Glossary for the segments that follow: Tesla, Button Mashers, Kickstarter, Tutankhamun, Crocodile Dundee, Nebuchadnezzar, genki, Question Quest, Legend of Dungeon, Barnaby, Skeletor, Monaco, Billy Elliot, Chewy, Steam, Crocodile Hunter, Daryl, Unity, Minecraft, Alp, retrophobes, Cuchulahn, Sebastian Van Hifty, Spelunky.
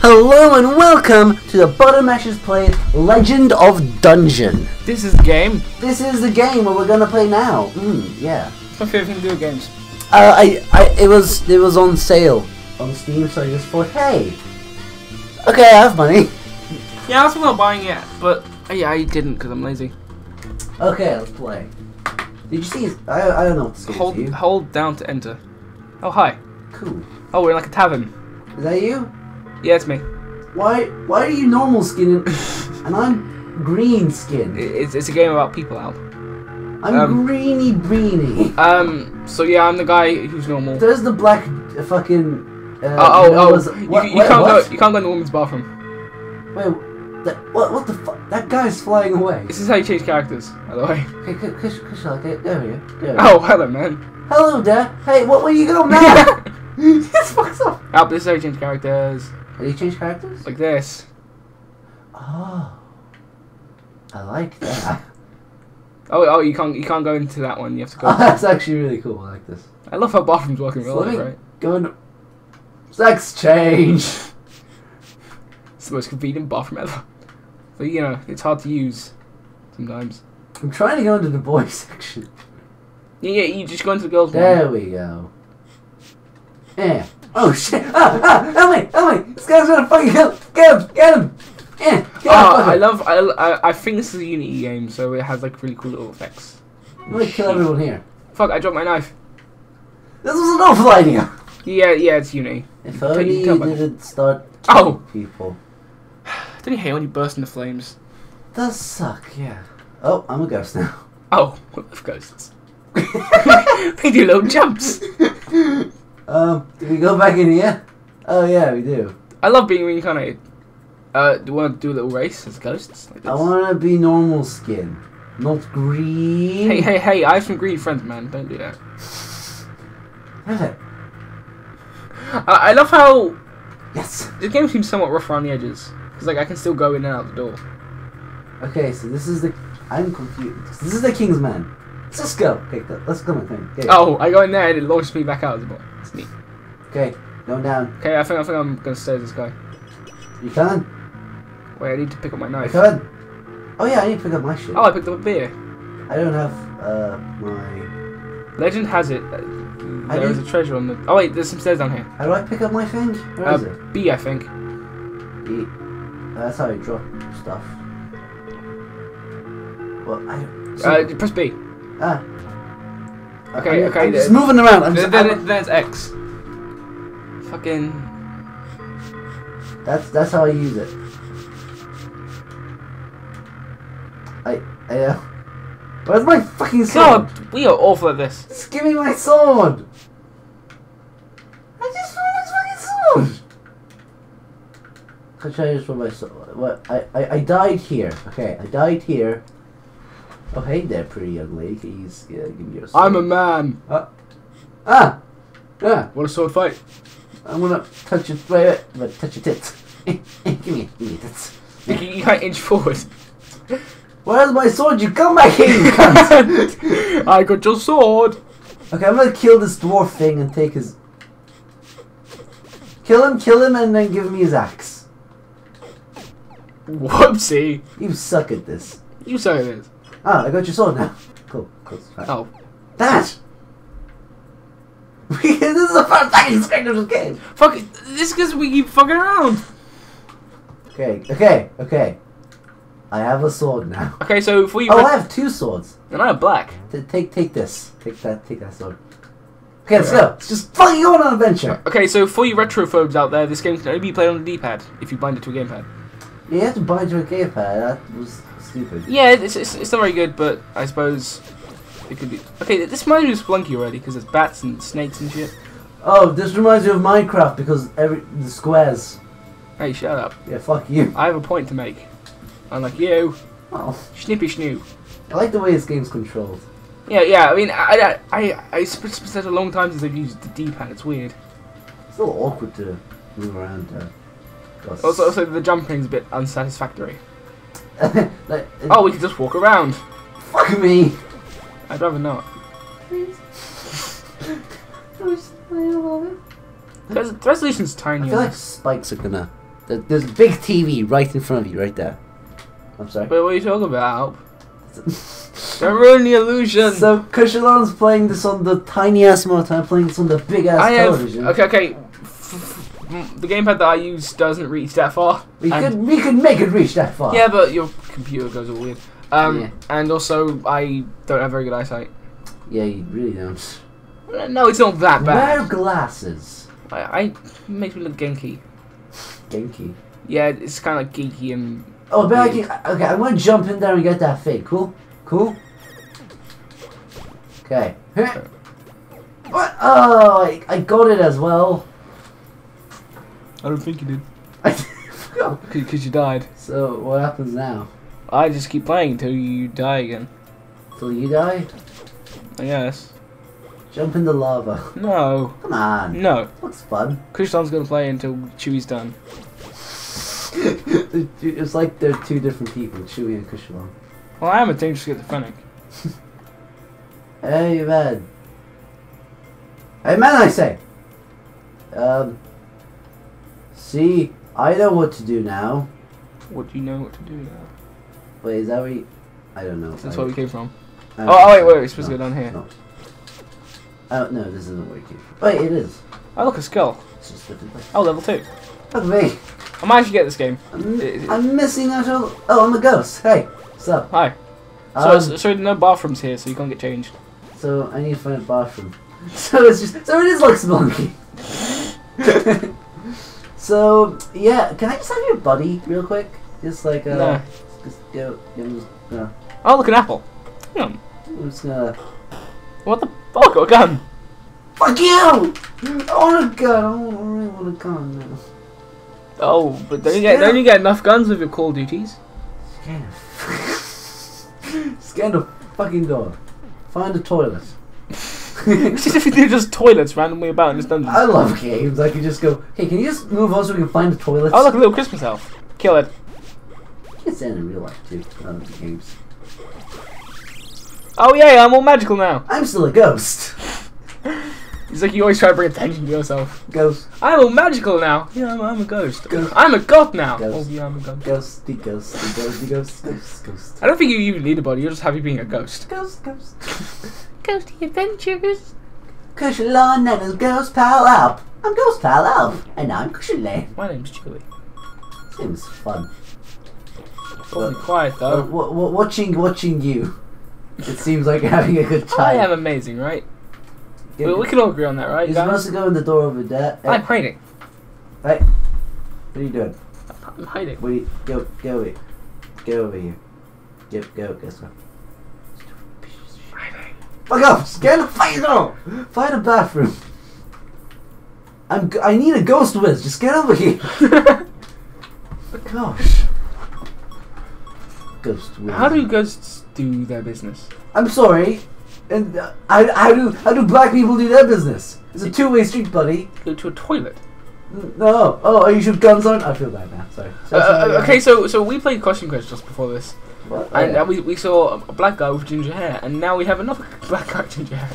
Hello and welcome to the Button Mashers play Legend of Dungeon. This is the game. This is the game where we're gonna play now. Yeah. What's my favorite thing to do with games? It was on sale on Steam, so I just thought, hey, okay, I have money. Yeah, I was thinking about buying it, but yeah, I didn't because I'm lazy. Okay, let's play. Did you see? I don't know what to see. Hold down to enter. Oh hi. Cool. Oh, we're in like a tavern. Is that you? Yeah, it's me. Why are you normal skin and I'm green skin? It's a game about people, Al. I'm greeny breeny. So yeah, I'm the guy who's normal. There's the black fucking. You can't go in the woman's bathroom. Wait, what the fuck? That guy's flying away. This is how you change characters, by the way. Okay, Cuchulahn, there we go. Oh, hello, man. Hello, Dad. Hey, where you going, man? This fucks up. Al, this is how you change characters. Did you change characters? Like this. Oh, I like that. oh, you can't go into that one. You have to go. Oh, that's actually really cool. I like this. I love how bathrooms work in real life, right? Go and sex change. It's the most convenient bathroom ever, but you know it's hard to use sometimes. I'm trying to go into the boys section. Yeah, you just go into the girls. There we go. Yeah. Oh shit! Help me! This guy's gonna fucking get him! Yeah, I think this is a Unity game, so it has like really cool little effects. I'm gonna kill everyone here. Fuck! I dropped my knife. This was an awful idea. Yeah, it's Unity. If only you didn't start killing people. Don't you hate when you burst into flames? Does suck, yeah. Oh, I'm a ghost now. Oh, I love ghosts. They do little jumps. Do we go back in here? Oh yeah, we do. I love being reincarnated. Do you want to do a little race as ghosts? Like this? I want to be normal skin, not green. Hey! I have some green friends, man. Don't do that. I love how. Yes. This game seems somewhat rough around the edges, because like I can still go in and out the door. Okay, so this is the. I'm confused. This is the King's Man. Let's go. Okay, let's go, my friend. Oh, I go in there and it launches me back out of the box. It's neat. Okay, going down. Okay, I think I'm gonna save this guy. You can. Wait, I need to pick up my knife. You can. Oh yeah, I need to pick up my shit. Oh, I picked up a beer. I don't have my. Legend has it. There is a treasure on the. Oh wait, there's some stairs down here. How do I pick up my thing? Where is it? B, I think. B. That's how you drop stuff. Well, I don't. Press B. Ah. Okay. I'm just moving around. There's X. Fucking. That's how I use it. Where's my fucking sword? God, we are awful at this. Just give me my sword. I just want my fucking sword. I just want my sword. What? I died here. Okay, I died here. Oh hey there, pretty young lady. Please give me your sword. I'm a man. Yeah. Want a sword fight? I'm gonna touch your throat, but touch your tits. give me tits. You can't inch forward. Where's my sword? You come back here, you cunt. I got your sword. Okay, I'm gonna kill this dwarf thing and take his. Kill him, and then give me his axe. Whoopsie! You suck at this. You suck at this. Oh, I got your sword now. Cool. Right. Oh. That! This is the first fucking screen of this game! Fuck it, this is because we keep fucking around! Okay. I have a sword now. Okay, so for you. Oh, I have two swords. And I have black. Take this. Take that sword. Okay, let's go. It's just fucking on an adventure! Okay, so for you retrophobes out there, this game can only be played on the D-pad if you bind it to a gamepad. You have to bind to a gamepad, that was stupid. Yeah, it's not very good, but I suppose it could be. Okay, this reminds me of Spelunky already, because there's bats and snakes and shit. Oh, this reminds me of Minecraft, because the squares. Hey, shut up. Yeah, fuck you. I have a point to make. Unlike you. Oh. Snippy schnoo. I like the way this game's controlled. Yeah, I mean, I spent a long time since I've used the D-pad, it's weird. It's a little awkward to move around, though. Also, the jumping's a bit unsatisfactory. Oh, we can just walk around. Fuck me. I'd rather not. Please. The resolution's tiny. I feel like spikes are gonna There's a big TV right in front of you, right there. I'm sorry. Wait, what are you talking about? Don't ruin the illusion. So Cuchulahn's playing this on the tiny ass monitor. I'm playing this on the big ass television. Okay. The gamepad that I use doesn't reach that far. We could make it reach that far. Yeah, but your computer goes all weird. Yeah. And also I don't have very good eyesight. Yeah, you really don't. No, it's not that bad. Wear glasses. I makes me look genki. Genki. Yeah, it's kind of geeky and. Oh, but I can, okay, I'm gonna jump in there and get that thing. Cool, cool. Okay. What? Oh, I got it as well. I don't think you did. Because you died. So what happens now? I just keep playing until you die again. Till you die? I guess. Jump in the lava. No. Come on. No. Looks fun. Cuchulahn's gonna play until Chewy's done. It's like they're two different people, Chewy and Cuchulahn. Well, I am a dangerous schizophrenic. Hey, man. Hey, man, I say. See, I know what to do now. What do you know what to do now? Wait, is that where you... I don't know. That's where we came from. Oh, wait, we're supposed to go down here. No. Oh, no, this isn't where you came from. Wait, it is. Oh, look, a skull. It's just different. Oh, level 2. Look at me. I might actually get this game. I'm missing out on... Oh, I'm a ghost. Hey, what's up? Hi. So no bathrooms here, so you can't get changed. So I need to find a bathroom. So it's just... So it is like Spelunky. So, yeah. Can I just have your buddy real quick? Just like... No. Just go. Oh, look, an apple. Hang on. I'm just gonna... What the fuck? I got a gun. Fuck you! I want a gun. I really want a gun now. Oh, but don't you get enough guns with your call duties? Scan the fucking door. Find a toilet. Just if you do just toilets randomly about in this dungeon. I love games. I can just go, hey, can you just move on so we can find a toilet? Oh, look, a little Christmas elf. Kill it. It's in real life too. Games. Oh yeah, I'm all magical now. I'm still a ghost. It's like you always try to bring attention to yourself. Ghost. I'm all magical now. Yeah, I'm a ghost. I'm a god now. Ghost. Oh, yeah, I'm a god. Ghosty, ghosty, ghosty, ghost, ghost, ghost. I don't think you even need a body. You're just happy being a ghost. Ghost, ghost. Ghosty adventures. Cuchulahn and his ghost pal up. I'm ghost pal up. And I'm Cuchulahn. My name's Chewy. Seems fun. Well, quiet though. Watching you. It seems like having a good time. I am amazing, right? Well, we can all agree on that, right? You're supposed to go in the door over there. I'm hiding. Hey, what are you doing? I'm hiding. Go over here. Go over here. Go. Hiding. Fuck off! Get in the fucking door! Find a bathroom. I need a ghost whiz. Just get over here. Gosh. Ghost whiz. How do ghosts do their business? I'm sorry. And how do black people do their business? It's a two-way street, buddy. Go to a toilet. No. Oh, are you sure guns aren't? I feel bad now. Sorry. Okay, so we played Question Quest just before this, what? And yeah. we saw a black guy with ginger hair, and now we have another black guy with ginger hair.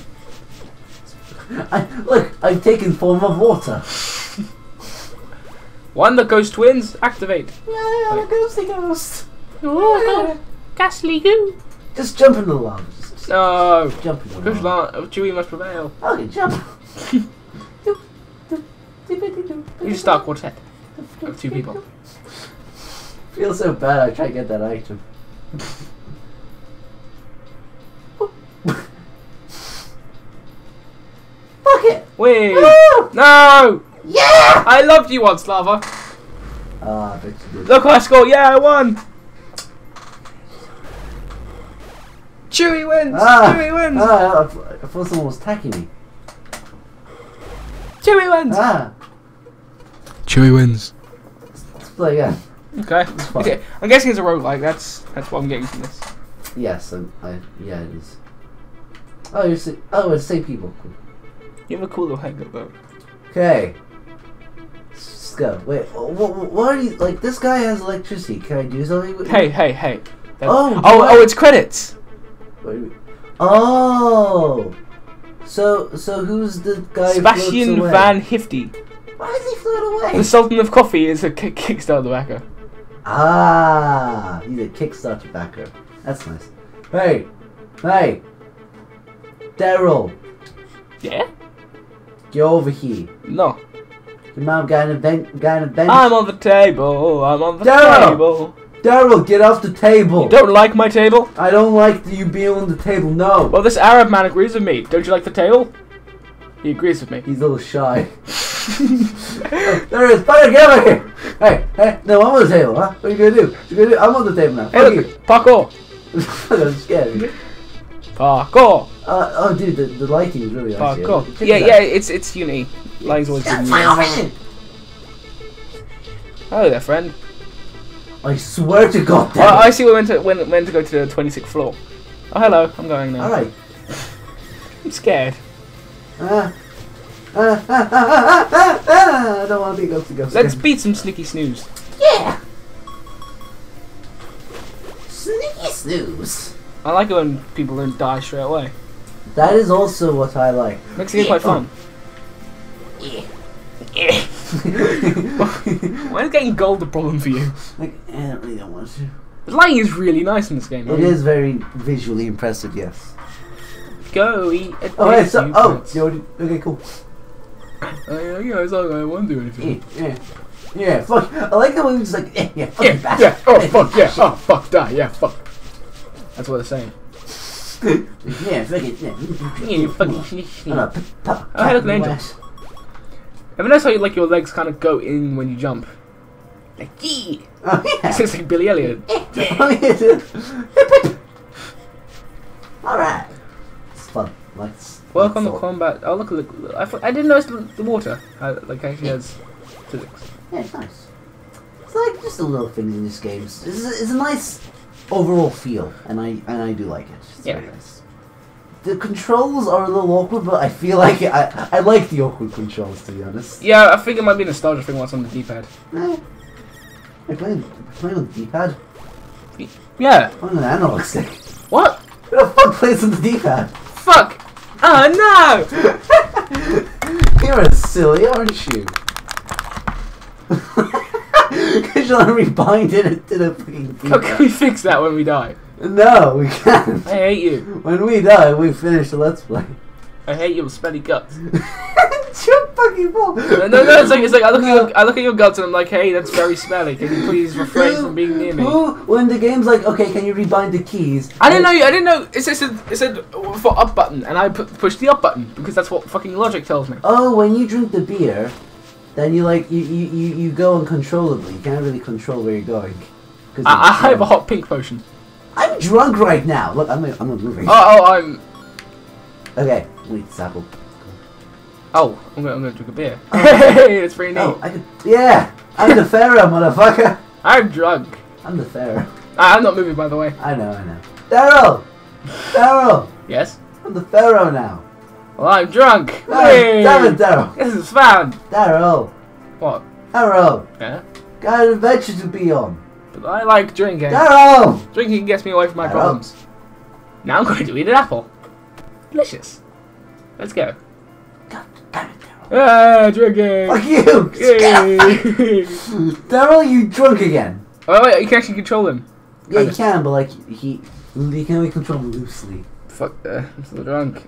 Look, I've taken form of water. One, the ghost twins, activate. Yeah, the ghosty ghost. Oh God, ghastly goo. Just jump in the lava. No! Jump in the lava. Chewy must prevail. Okay, jump. You just start quartet of two people. Feels so bad. I try to get that item. Fuck it! Wait! No! Yeah! I loved you once, Lava. Ah, I bet you did. Look what I scored! Yeah, I won! Chewy wins! Chewy wins! I thought someone was attacking me. Chewy wins! Chewy wins. Let's play again. Okay. Okay. I'm guessing it's a roguelike. That's what I'm getting from this. Yes. Yeah, it is. Oh, it's the same people. Cool. You have a cool little hanger though. Okay. Let's go. Wait. What are you like? This guy has electricity. Can I do something with Hey. Oh, it's credits. Oh, so who's the guy? Sebastian Van Hifty. Why is he flying away? The Sultan of Coffee is a Kickstarter backer. Ah, he's a Kickstarter backer. That's nice. Hey, hey, Daryl. Yeah? Get over here. No. Your mom got an event. I'm on the table. I'm on the table. Daryl, get off the table! You don't like my table? I don't like you being on the table, no! Well, this Arab man agrees with me. Don't you like the table? He agrees with me. He's a little shy. Oh, there he is! Fucker, get over here! Hey, hey, no, I'm on the table, huh? What are you gonna do? What are you gonna do? I'm on the table now. Hey, look, parkour! I'm scared. Parkour! Oh, dude, the lighting is really nice. Parkour. Yeah, yeah, it's Unity. Lighting's always good. Hello there, friend. I swear to God. Damn it. I see we went to when to go to the 26th floor. Oh hello, I'm going now. All right. I'm scared. I don't want to be ghost. Let's beat some sneaky snooze. Yeah. Sneaky snooze. I like it when people don't die straight away. That is also what I like. Makes it quite fun. Yeah. Yeah. Why is getting gold the problem for you? Like, I really don't want to. The lighting is really nice in this game. It is very visually impressive, yes. Go eat a okay, cool. You know, it's not like I won't do anything. Yeah, yeah, yeah, fuck. I like the one who's like, eh, yeah, fuck, yeah, yeah, oh, fuck, yeah, oh, fuck, die, yeah, fuck. That's what they're saying. Yeah, fuck it, yeah. Yeah, you fucking shit. Oh, hey, look, an angel. Have you noticed how you, like, your legs kind of go in when you jump? Like, yee! Oh, yeah. It's just like Billy Elliot. Oh, yeah, dude. Hip, hip. Alright. It's fun. Work on the combat. Oh, look, look, look. I didn't notice the water. Like, actually has physics. Yeah, it's nice. It's like just the little things in this game. It's a nice overall feel, and I do like it. It's very nice. The controls are a little awkward, but I feel like I like the awkward controls, to be honest. Yeah, I think it might be a nostalgia thing once on the D-pad. No. You're playing on the D-pad? Yeah. On an analog stick. What? Who the fuck plays on the D-pad? Fuck! Oh no! You're a silly, aren't you? Because you're not rebinding it to the fucking D-pad. How can we fix that when we die? No, we can't. I hate you. When we die, we finish the Let's Play. I hate your smelly guts. It's your fucking fault. No, no, no, it's like I look at your guts and I'm like, hey, that's very smelly. Can you please refrain from being near me? When the game's like, okay, can you rebind the keys? I didn't know. It said for up button, and I pushed the up button because that's what fucking logic tells me. Oh, when you drink the beer, then you like you go uncontrollably. You can't really control where you're going. I have a hot pink potion. I'm drunk right now. Look, I'm not moving. Oh, I'm. Okay, wait, Sapple. Oh, I'm gonna drink a beer. Hey, it's pretty neat. Oh, yeah, I'm the Pharaoh, motherfucker. I'm drunk. I'm the Pharaoh. I'm not moving, by the way. I know. Daryl, Daryl. Yes. I'm the Pharaoh now. Well, I'm drunk. Hey, damn it, Daryl. This is fun. Daryl. What? Daryl. Yeah. Got an adventure to be on. But I like drinking. Daryl! Drinking gets me away from my problems. Now I'm going to eat an apple. Delicious. Let's go. God damn it, Daryl. Ah, drinking! Fuck you! Yay! Daryl, you drunk again. Oh, wait, you can actually control him. Yeah, you can, but like, you can only control him loosely. Fuck, I'm still drunk.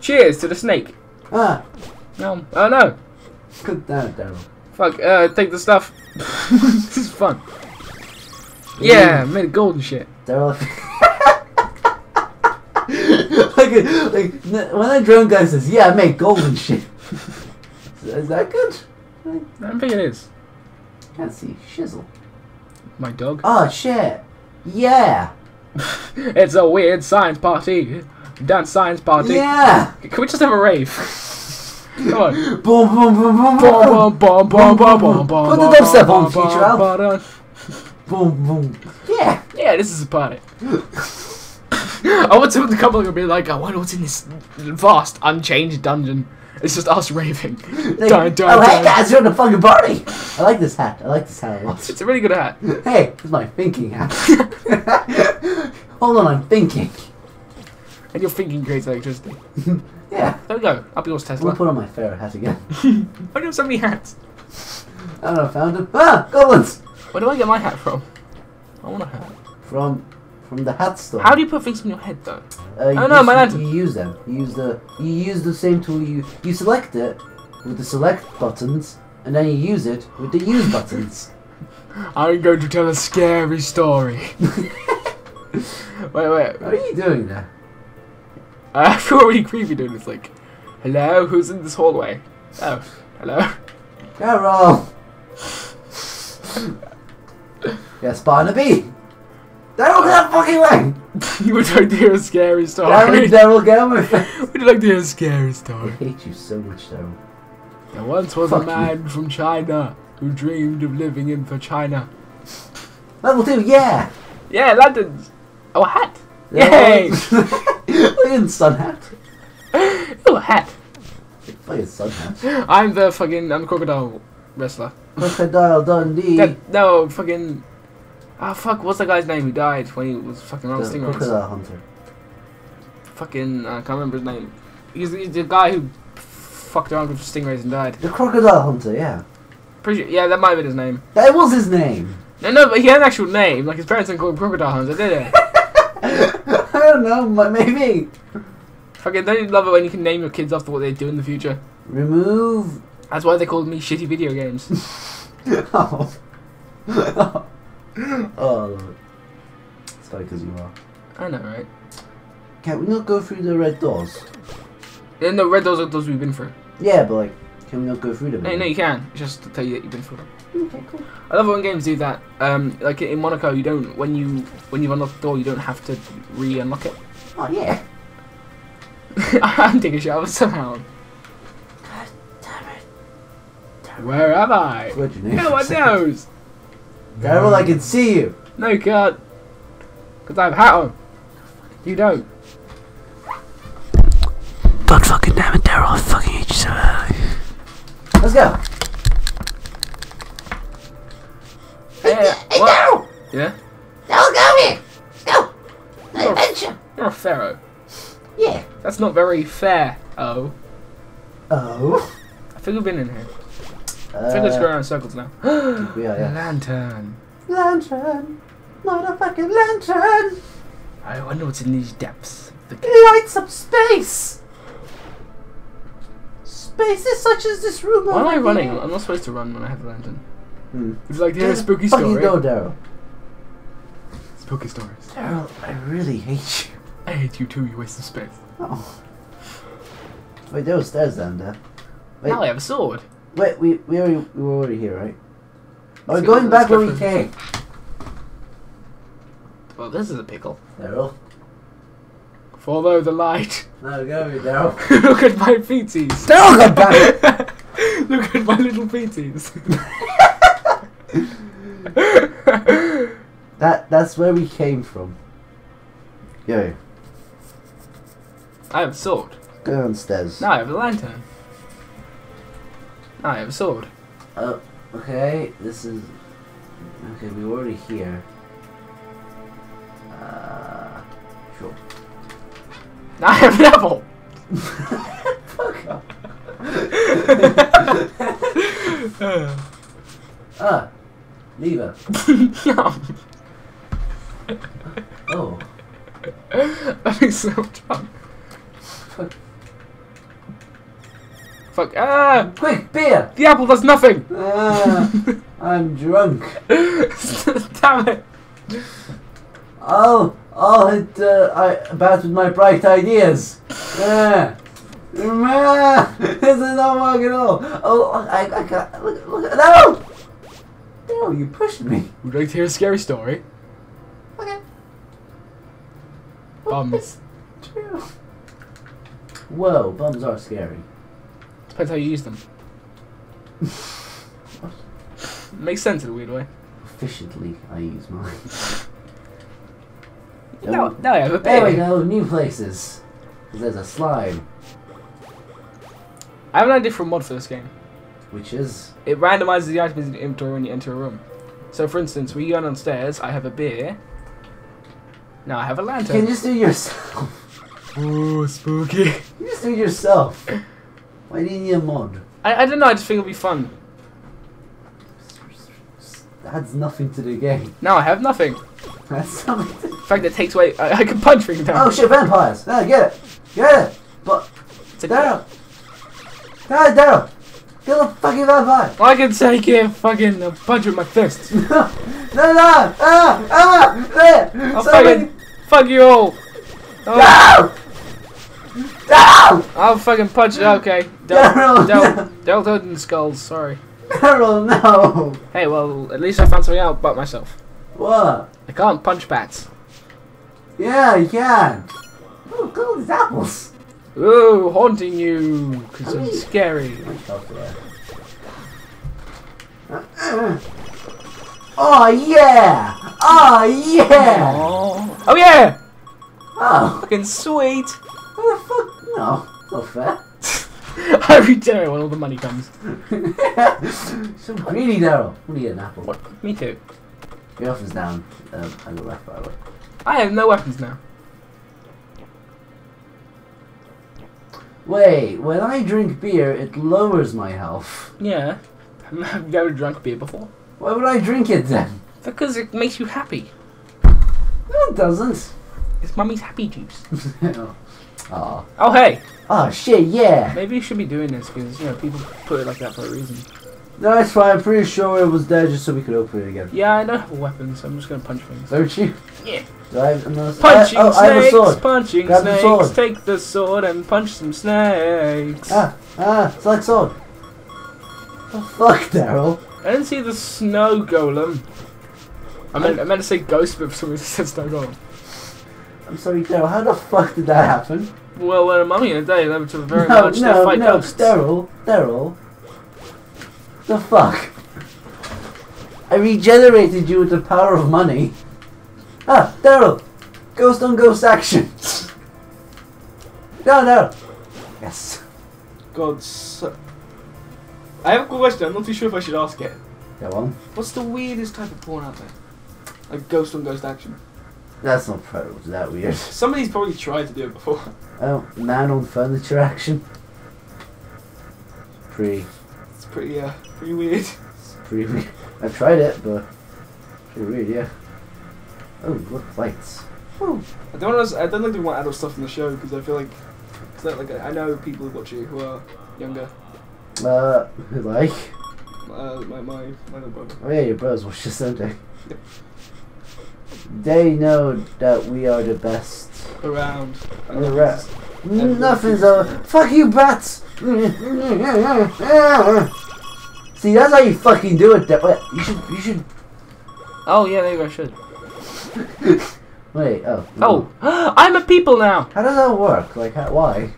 Cheers to the snake. Ah. No. Oh, no. God damn it, Daryl. Fuck, take the stuff. This is fun. Yeah, made of gold and shit. Daryl. like when a drunk guy says, yeah, I made gold and shit. Is that good? I don't think it is. Can't see. Shizzle. My dog? Oh, shit. Yeah. It's a weird science party. Dance science party. Yeah. Can we just have a rave? Come on. Boom, boom, boom, boom, boom, boom, boom, boom, boom, boom, boom, put the dubstep on, future album. Boom, boom. Yeah. Yeah, this is a party. I want someone to come along and be like, I wonder what's in this vast, unchanged dungeon. It's just us raving. Dun, dun, oh, hey guys, you're in a fucking party. I like this hat. I like this hat a lot. It's a really good hat. Hey, it's my thinking hat. Hold on, I'm thinking. And your thinking creates electricity. Yeah. There we go. Up yours, Tesla. We'll put on my fair hat again. Why do you have so many hats? I don't know, I found them. Ah! Goblins! Where do I get my hat from? I want a hat. From the hat store. How do you put things on your head though? Oh no, my lantern. You use them. You use the same tool. You select it with the select buttons, and then you use it with the use buttons. I'm going to tell a scary story. Wait. What are you doing there? I feel really creepy doing this. Like, hello, who's in this hallway? Oh, hello. Carol. Yes, Barnaby. That don't have fucking way. You would like to hear a scary story. Daryl, get on my face. Would you like to hear a scary story? I hate you so much, Daryl. There once was a man from China who dreamed of living in for China. Level 2, yeah. Yeah, lanterns. Oh, a hat. Yay! Fucking sun hat. Oh, a hat. Fucking sun hat. I'm the crocodile wrestler. Crocodile Dundee. What's the guy's name who died when he was fucking on Steam? Crocodile Hunter. I can't remember his name. He's the guy who fucked around with stingrays and died. The Crocodile Hunter, yeah. Pretty sure, yeah, that might have been his name. That was his name. No, but he had an actual name. Like, his parents didn't call him Crocodile Hunter, did they? I don't know, but maybe. Don't you love it when you can name your kids after what they do in the future? Remove. That's why they called me shitty video games. Oh. Oh, it's funny because you are. I know, right? Can we not go through the red doors? Then the red doors are those we've been through. Yeah, but like, can we not go through them? No, you can. It's just to tell you that you've been through them. Okay, cool. I love when games do that. Like in Monaco, you don't when you unlock the door, you don't have to re-unlock it. Oh yeah. I'm taking a shower somehow. God damn it! Where am I? No one knows. Daryl, I can see you! No, you can't. Because I have a hat on. You don't. God fucking damn it, Daryl. I'll fucking eat you so early. Let's go! Hey, Daryl! Yeah? Daryl, go here! Go! An adventure! You're a pharaoh. Yeah. That's not very fair. Oh. Oh? I think we've been in here. I think let's go around in circles now. Yeah. Lantern. Lantern. Not a fucking lantern. I wonder what's in these depths. It lights up space. Spaces such as this room. Why am I running? I'm not supposed to run when I have a lantern. It's like the spooky story. Go, Daryl. Spooky stories. Daryl, I really hate you. I hate you too. You waste of space. Oh. Wait, there were stairs down there. Wait. Now I have a sword. Wait, we were already here, right? We're going back where we came. Well, this is a pickle. Daryl. Follow the light. No, go with Daryl. Look at my feeties. Daryl, God damn it! Look at my little feeties. That's where we came from. Yo. I have a sword. Go downstairs. No, I have a lantern. I have a sword. Oh, okay. This is okay. We're already here. Sure. I have an apple. Fuck off. Lever. Oh. That is so dumb. Fuck. Ah! Quick, beer! The apple does nothing! I'm drunk. Damn it! I'll hit about with my bright ideas. This is not working at all. Oh, I can't. Look. No! No, you pushed me. Would you like to hear a scary story? Okay. Bums. True. Whoa, bums are scary. Depends how you use them. Makes sense in a weird way. Efficiently, I use mine. No, I have a there we go, new places. There's a slime. I have an idea for a mod for this game. Which is? It randomizes the items in your inventory when you enter a room. So, for instance, when you go downstairs, I have a beer. Now I have a lantern. You can just do yourself. Ooh, spooky. just do it yourself. Why do you need a mod? I don't know, I just think it'll be fun. Adds nothing to the game. No, I have nothing. That's something. In fact, it takes away. I can punch right now. Oh shit, vampires! No, get it! Get it! But. Daryl! No, Daryl! Kill the fucking vampire! I can take him fucking a punch with my fist. No! No, no! Ah! Ah! There! I'll fucking. Fuck you all! Oh. No! No! I'll fucking punch it, okay. Daryl! Daryl died in skulls, sorry. Daryl, no! Hey, well, at least I found something out about myself. What? I can't punch bats. Yeah, you can. Oh, look at all these apples. Ooh, haunting you. Because I'm scary. Oh, yeah! Oh, yeah! Aww. Oh, yeah! Oh. Fucking sweet. What the fuck? No, not fair. I read Daryl when all the money comes. So greedy, Daryl. I'm gonna get an apple. What? Me too. Your weapon's down. I got left, by the way. I have no weapons now. Wait, when I drink beer, it lowers my health. Yeah. Have you ever drunk beer before? Why would I drink it then? Because it makes you happy. No, it doesn't. It's mummy's happy juice. Oh. Oh, hey. Oh, shit, yeah. Maybe you should be doing this because, you know, people put it like that for a reason. No, it's fine. I'm pretty sure it was there just so we could open it again. Yeah, I don't have a weapon, so I'm just going to punch things. Don't you? Yeah. Do I have another punching snakes, I have a sword. Punching grab snakes, the sword. Take the sword and punch some snakes. It's like sword. Oh, fuck, Daryl. I didn't see the snow golem. I meant to say ghost, but for some reason it said snow golem. I'm sorry, Daryl, how the fuck did that happen? Well, when a mummy and a day, they were to very much to fight ghosts. Daryl. The fuck? I regenerated you with the power of money. Ah, Daryl! Ghost on ghost action! No! Yes. God, so... I have a cool question, I'm not too sure if I should ask it. Go on. What's the weirdest type of porn out there? Like ghost on ghost action? That's not probably that weird. Somebody's probably tried to do it before. Oh, man on furniture action? Pretty weird. It's pretty weird. I've tried it, but pretty weird, yeah. Oh, look, lights. Whew. I don't like doing more adult stuff in the show because I feel like it's not like I know people who watch you who are younger. Who like? My little brother. Oh yeah, your brothers watch this, don't they? Yep. They know that we are the best around. Nothing's over. Fuck you, bats! See, that's how you fucking do it. That way. You should. Oh yeah, maybe I should. Wait. Oh. I'm a people now. How does that work? Like, why?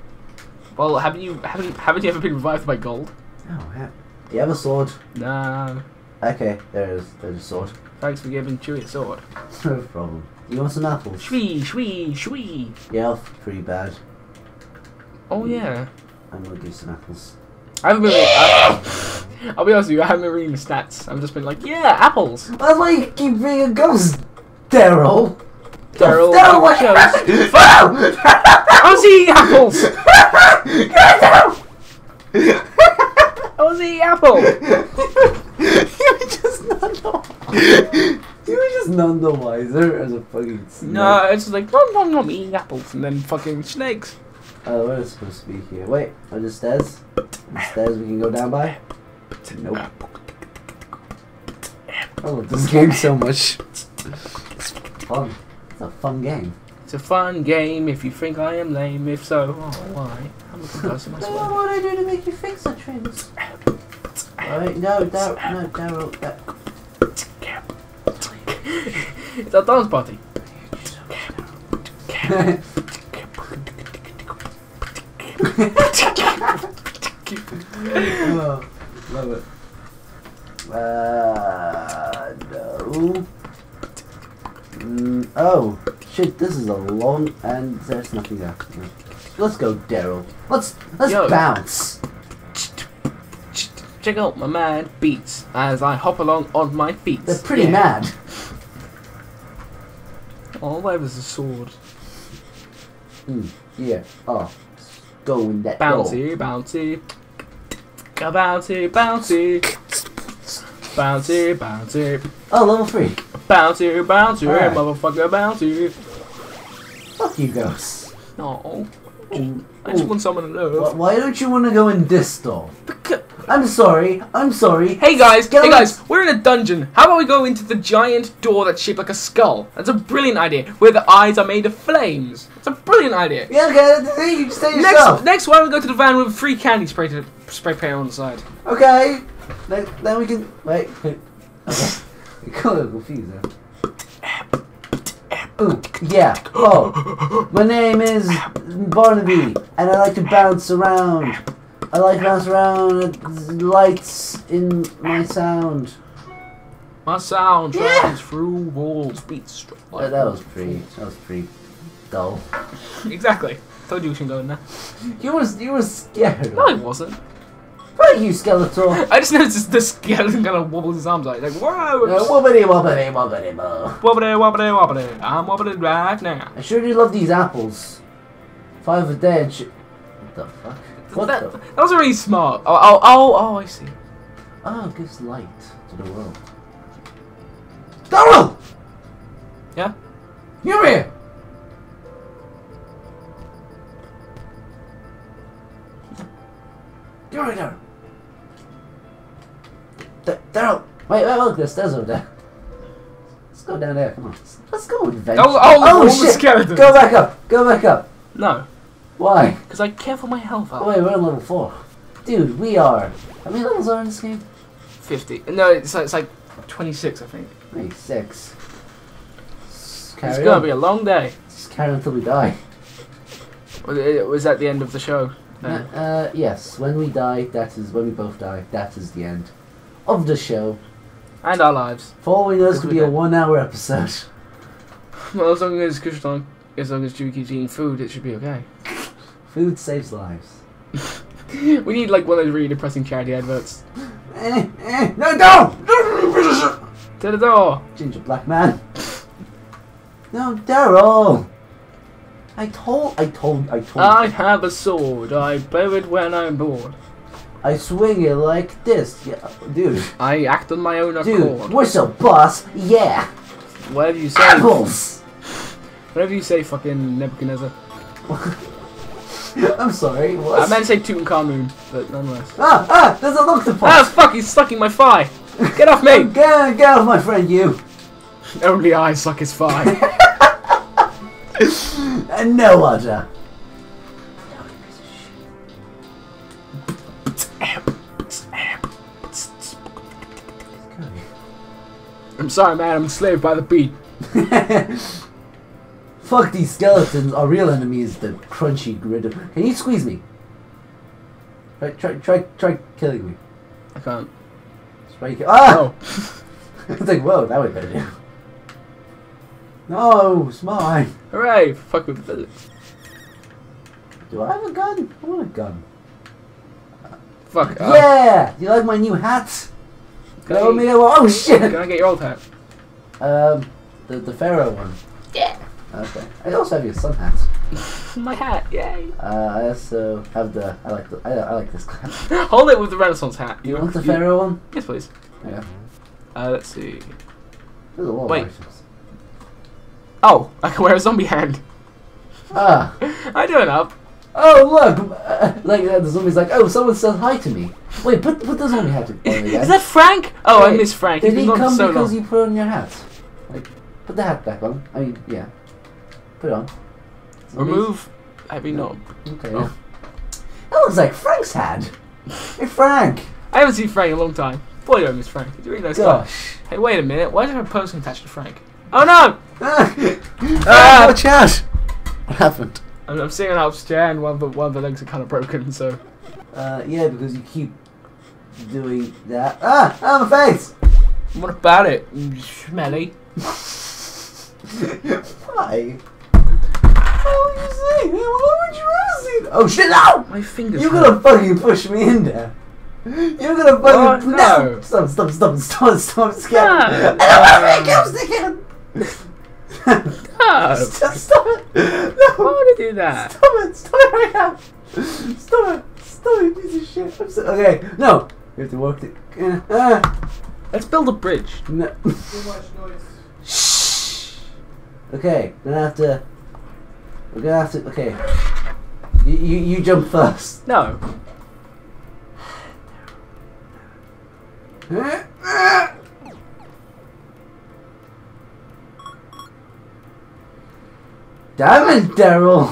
Well, haven't you ever been revived by gold? Oh, yeah. Do you have a sword? No. Okay, there's a sword. Thanks for giving Chewy a sword. No problem. You want some apples? Shwee. Yeah, pretty bad. Oh yeah. I'm gonna do some apples. I haven't been reading, I'll be honest with you, I haven't been reading the stats. I've just been like, yeah, apples! That's why you keep being a ghost, Daryl! Daryl, what ghost? I was eating apples! I was eating apple! You were just none the wiser as a fucking snake. No, it's just like, I'm eating apples, and then fucking snakes. Oh, what is supposed to be here? Wait, are the stairs? The stairs we can go down by? Nope. I love this game so much. It's fun. It's a fun game. It's a fun game if you think I am lame. If so, oh, why? I'm looking close to my sword. What would I do to make you think such things? Alright, no, Daryl. It's a dance party. Oh, love it. No. Oh, shit! This is a long and there's nothing there. Let's go, Daryl. Let's bounce. Check out my mad beats as I hop along on my feet. They're pretty mad. All I have is a sword. Yeah. Oh. going, let bouncy, go. Bouncy, bouncy, bouncy, bouncy, bouncy. Oh, level 3. Bouncy, bouncy, right. Motherfucker, bouncy. Fuck you, ghosts. No. Ooh, I just want someone to love. Why don't you want to go in this store? I'm sorry. I'm sorry. Hey guys, we're in a dungeon. How about we go into the giant door that's shaped like a skull? That's a brilliant idea. Where the eyes are made of flames. It's a brilliant idea. Yeah, okay. You just say yourself. Next, why don't we go to the van with free candy spray paint on the side? Okay. Then we can wait. Okay. You got a little confused. Ooh, yeah. Oh, my name is Barnaby, and I like to bounce around. I like to bounce around at lights in my sound. My sound travels through walls, beats. Yeah, that was pretty dull. Exactly. Told you we shouldn't go in there. You were scared. No, I wasn't. Right, you Skeletor. I just noticed the skeleton kind of wobbles his arms like whoa. Wobbly, wobbly, wobbly, wobbly, wobbly, wobbly. I'm wobbling right now. I sure do love these apples. 5 a day. What the fuck? What that was really smart. Oh, I see. Oh, it gives light to the world. Darryl! Yeah? Come here! Come right now. Daryl! Wait, look, there's stairs over there. Let's go down there, come on. Let's go adventure. Oh shit! Go back up! Go back up! No. Why? Because I care for my health up. Oh, wait, we're on level 4. Dude, we are. How many levels are in this game? 50. No, it's like 26, I think. 26. It's gonna be a long day. Just carry on until we die. Was that the end of the show? No. Yes, when we die, that is when we both die, that is the end of the show. And our lives. For all we know, this could be a 1-hour episode. Well, as long as Cuchulahn, as long as Chewy keeps eating food, it should be okay. Food saves lives. We need like one of those really depressing charity adverts. No, no! To the door! Ginger black man. No, Daryl! I told. I have a sword. I bow it when I'm bored. I swing it like this. Yeah, dude. I act on my own accord. Dude, we're so boss. Yeah. Whatever you say. Apples. Whatever you say, fucking Nebuchadnezzar. I'm sorry. What? I meant to say Tutankhamun, but nonetheless. Ah! There's an octopus. Ah, fuck! He's sucking my thigh. Get off me! Get off my friend, you. Only I suck his thigh. And no other. I'm sorry, man. I'm enslaved by the beat. Fuck these skeletons. Our real enemy is the crunchy grid. Can you squeeze me? Try killing me. I can't. Ah! Oh. It's like whoa, that would be better. Do. No, it's mine. Hooray, fuck with physics. Do I have a gun? I want a gun. Fuck. Yeah! You like my new hat? Oh shit! Can I get your old hat? The Pharaoh one. Yeah! Okay. I also have your sun hat. My hat, yay! I also have the, I like this clap. Hold it with the Renaissance hat. You want the Pharaoh one? Yes, please. Yeah. Let's see. There's a lot of options. Oh, I can wear a zombie hand. Ah. I do it up. Oh, look. The zombie's like, oh, someone said hi to me. Wait, put the zombie hat on again. Is that Frank? Oh, wait, I miss Frank. Did he come so because you put on your hat? Like, put the hat back on. I mean, yeah. Put it on. Zombies. Remove. I mean, no. Okay. Oh. That looks like Frank's hat. Hey, Frank. I haven't seen Frank in a long time. Boy, I miss Frank. Did you read those stuff? Hey, wait a minute. Why is there a person attached to Frank? Oh, no! Watch out! What happened? I'm seeing an upstand, one of the legs are kind of broken, so... yeah, because you keep doing that. Ah! Ah, my face! What about it? Smelly. Why? What would you say? What would you have seen? Oh, shit, no! My fingers You're gonna fucking push me in there. You're gonna fucking... No! Stop, I'm scared. No. And I'm gonna make him stop it! No! Why would I do that? Stop it right now! Stop it! Stop it, piece of shit! I'm so, okay, no! We have to walk the. Let's build a bridge. No. Too much noise. Shh! Okay, gonna have to. We're gonna have to. Okay. You jump first. No. Damn it, Daryl!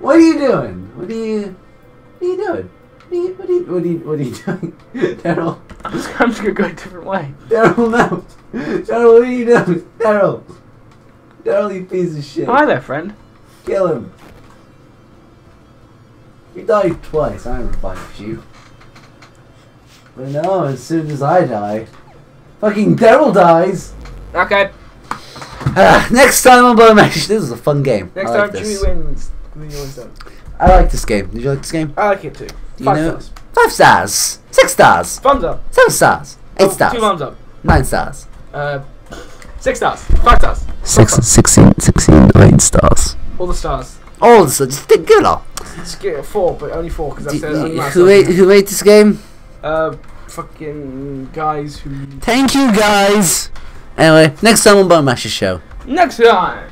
What are you doing? What are you doing? Daryl. I'm just gonna go a different way. Daryl, no! Daryl, what are you doing? Daryl! Daryl, you piece of shit. Hi there, friend. Kill him. You died twice, I revived you. But no, as soon as I die. Fucking Daryl dies! Okay. Next time on Button Mashers. This is a fun game. Next time Chewy wins. I like this game. Did you like this game? I like it too. Five stars. 5 stars. 6 stars. Thumbs up. 7 stars. 8 stars. 2 thumbs up. 9 stars. 6 stars. 5 stars. 8 stars. All the stars. All the stars. Just get it all. Just get 4, but only 4 because I said who made this game? Fucking guys who. Thank you guys. Anyway, next time on Button Mashers Show. Next time.